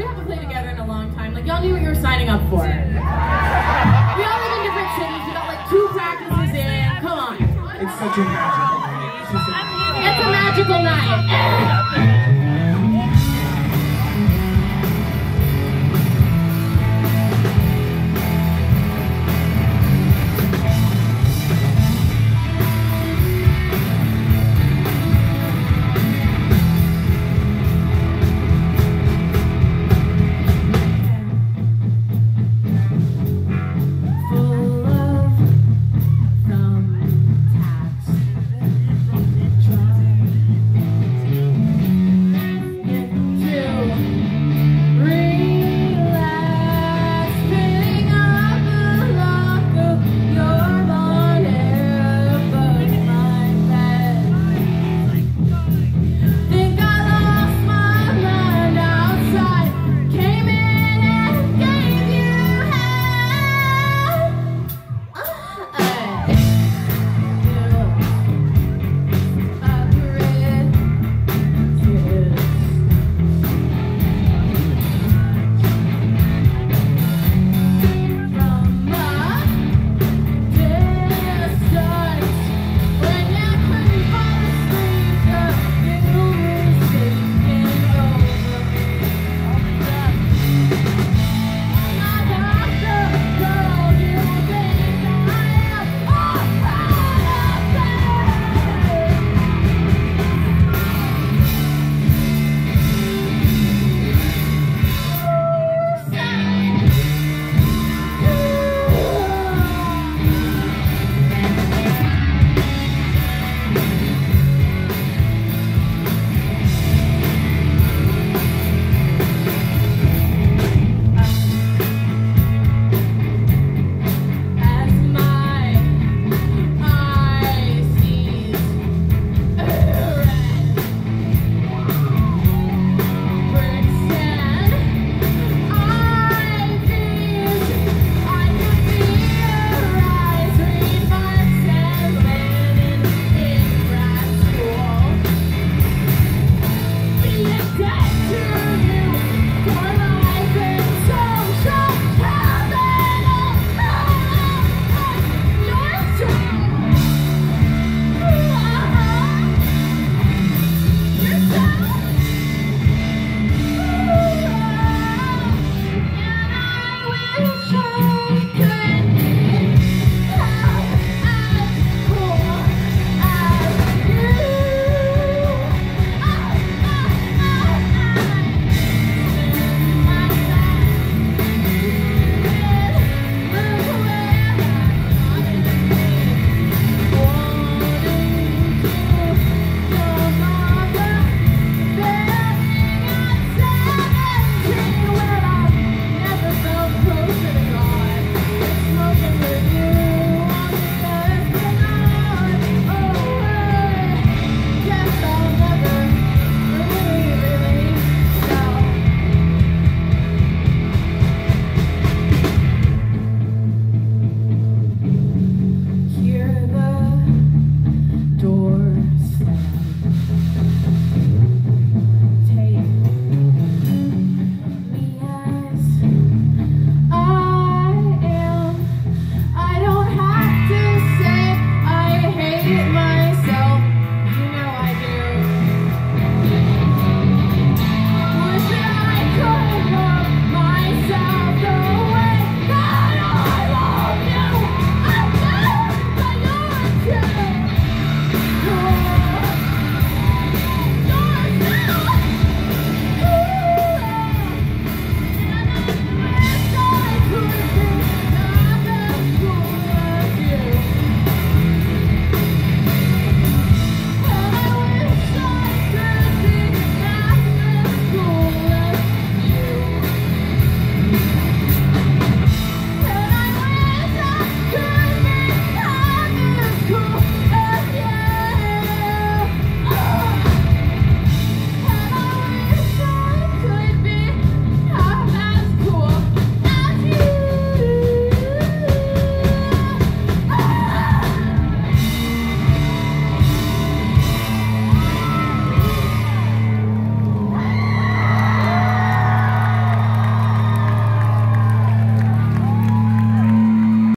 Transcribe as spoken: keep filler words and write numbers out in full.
we haven't played together in a long time. Like, y'all knew what you were signing up for. We all live in different cities. We got like two practices in. Come on. It's such a magical night. It's, just a, it's a magical night.